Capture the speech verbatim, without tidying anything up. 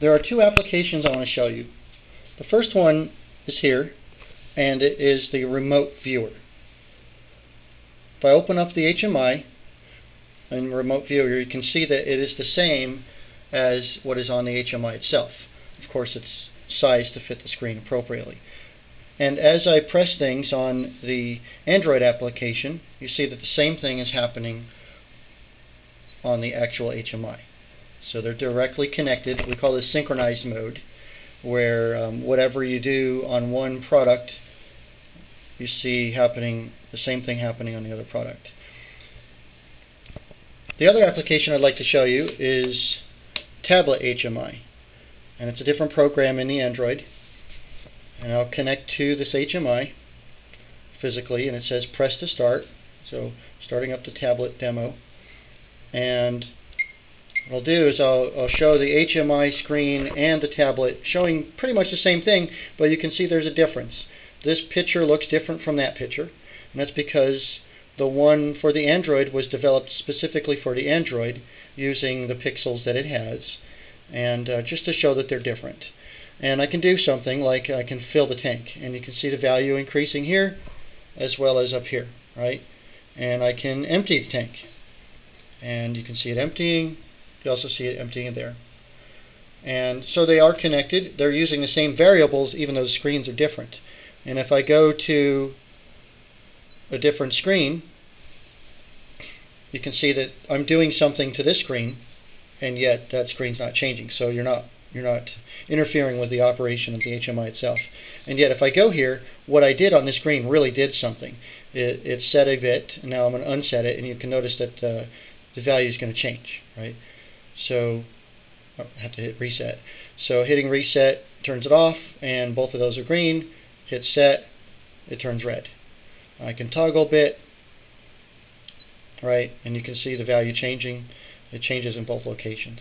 There are two applications I want to show you. The first one is here, and it is the Remote Viewer. If I open up the H M I and Remote Viewer, you can see that it is the same as what is on the H M I itself. Of course, it's sized to fit the screen appropriately. And as I press things on the Android application, you see that the same thing is happening on the actual H M I. So they're directly connected. We call this synchronized mode, where um, whatever you do on one product, you see happening the same thing happening on the other product. The other application I'd like to show you is Tablet H M I, and it's a different program in the Android. And I'll connect to this H M I physically, and it says press to start, so starting up the tablet demo. And what I'll do is I'll, I'll show the H M I screen and the tablet showing pretty much the same thing, but you can see there's a difference. This picture looks different from that picture, and that's because the one for the Android was developed specifically for the Android using the pixels that it has, and uh, just to show that they're different. And I can do something like I can fill the tank, and you can see the value increasing here as well as up here, right? And I can empty the tank, and you can see it emptying. You also see it emptying there. And so they are connected. They're using the same variables, even though the screens are different. And if I go to a different screen, you can see that I'm doing something to this screen, and yet that screen's not changing. So you're not You're not interfering with the operation of the H M I itself. And yet if I go here, what I did on this screen really did something. It, it set a bit, and now I'm going to unset it, and you can notice that uh, the value is going to change, right? So oh, I have to hit reset. So hitting reset turns it off, and both of those are green. Hit set, it turns red. I can toggle a bit, right? And you can see the value changing. It changes in both locations.